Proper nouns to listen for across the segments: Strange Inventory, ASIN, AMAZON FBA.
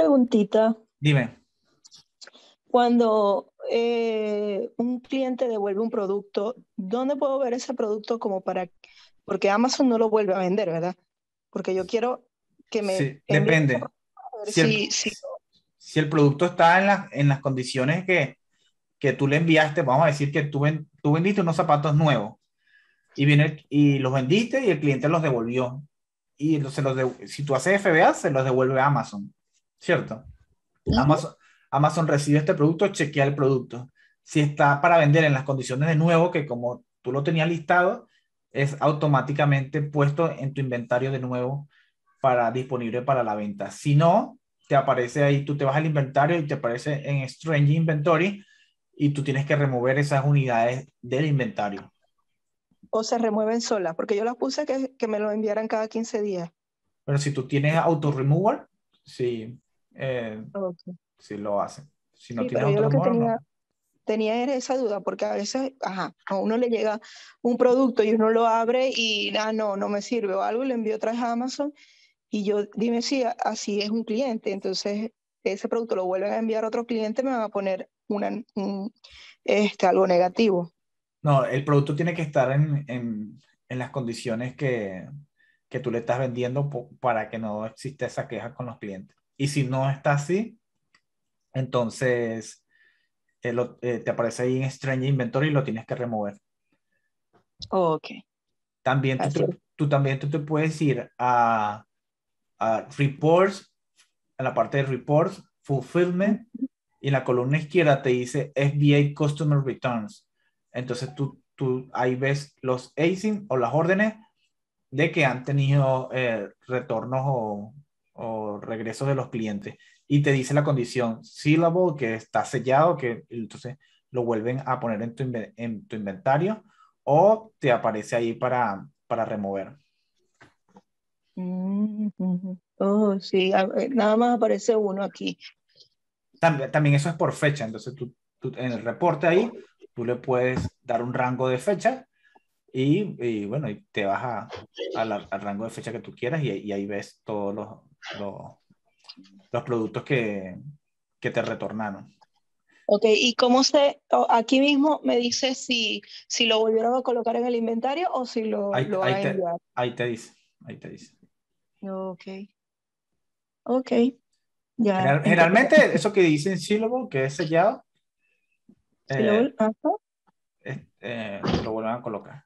preguntita. Dime. Cuando un cliente devuelve un producto, ¿dónde puedo ver ese producto como para...? Porque Amazon no lo vuelve a vender, ¿verdad? Porque yo quiero que me... Sí, depende. Si el producto está en las condiciones que tú le enviaste, vamos a decir que tú vendiste unos zapatos nuevos y los vendiste y el cliente los devolvió. Y entonces si tú haces FBA, se los devuelve a Amazon, ¿cierto? Uh-huh. Amazon recibe este producto, chequea el producto. Si está para vender en las condiciones de nuevo, que como tú lo tenías listado, es automáticamente puesto en tu inventario de nuevo disponible para la venta. Si no, te aparece ahí, tú te vas al inventario y te aparece en Strange Inventory y tú tienes que remover esas unidades del inventario. O se remueven solas, porque yo las puse que me lo enviaran cada 15 días. Pero si tú tienes auto-removal, sí. Okay. Sí lo hacen. Si no, sí, tienes auto-removal, tenía esa duda, porque a veces a uno le llega un producto y uno lo abre y no me sirve o algo, y lo envío otra vez a Amazon. Y yo, dime si así es un cliente. Entonces, ese producto lo vuelven a enviar a otro cliente, me va a poner algo negativo. No, el producto tiene que estar en las condiciones que tú le estás vendiendo para que no exista esa queja con los clientes. Y si no está así, entonces te aparece ahí en Strange Inventory y lo tienes que remover. Oh, ok. También tú te puedes ir a Reports, a la parte de Reports, Fulfillment, y en la columna izquierda te dice FBA Customer Returns. Entonces tú ahí ves los ASIN o las órdenes de que han tenido retornos o regresos de los clientes. Y te dice la condición sealable, que está sellado, que entonces lo vuelven a poner en tu inventario o te aparece ahí para remover. Oh, sí, nada más aparece uno aquí. También eso es por fecha, entonces tú en el reporte ahí tú le puedes dar un rango de fecha y bueno, y te vas al rango de fecha que tú quieras y ahí ves todos los productos que te retornaron. Ok, y cómo aquí mismo me dice si lo volvieron a colocar en el inventario o si lo van a enviar. Ahí te dice. Ok. Ok. Ya. Generalmente eso que dicen sealable, que es sellado, lo vuelvan a colocar.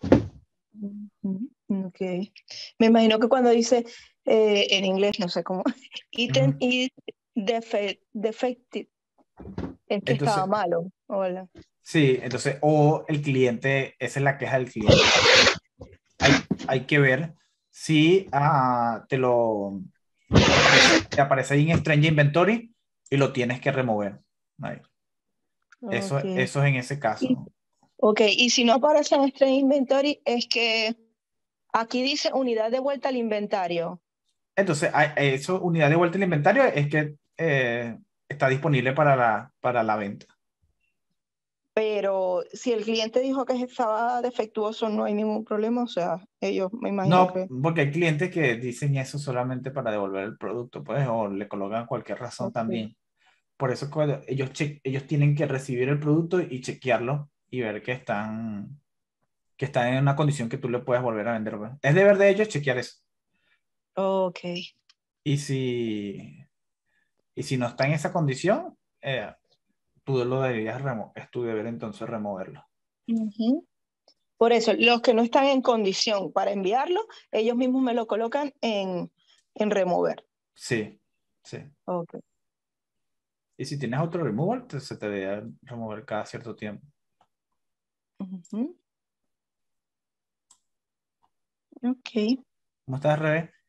Ok. Me imagino que cuando dice en inglés, no sé cómo, item is defective, es que estaba malo. Hola. Sí, entonces, o el cliente, esa es la queja del cliente. Hay que ver si te aparece ahí en Strange Inventory y lo tienes que remover. Ahí. Okay. Eso es en ese caso. Ok, y si no aparece en Strange Inventory, es que aquí dice unidad de vuelta al inventario. Entonces, eso, unidad de vuelta al inventario, es que está disponible para la venta. Pero si el cliente dijo que estaba defectuoso, no hay ningún problema, o sea, ellos me imagino que... No, porque hay clientes que dicen eso solamente para devolver el producto, pues, o le colocan cualquier razón también. Por eso ellos tienen que recibir el producto y chequearlo y ver que están en una condición que tú le puedes volver a vender. Es deber de ellos chequear eso. Ok. Y si no está en esa condición... es tu deber entonces removerlo. Uh-huh. Por eso, los que no están en condición para enviarlo, ellos mismos me lo colocan en remover. Sí, sí. Okay. Y si tienes otro removal, se te debe remover cada cierto tiempo. Uh-huh. Ok. ¿Cómo estás, Rebe?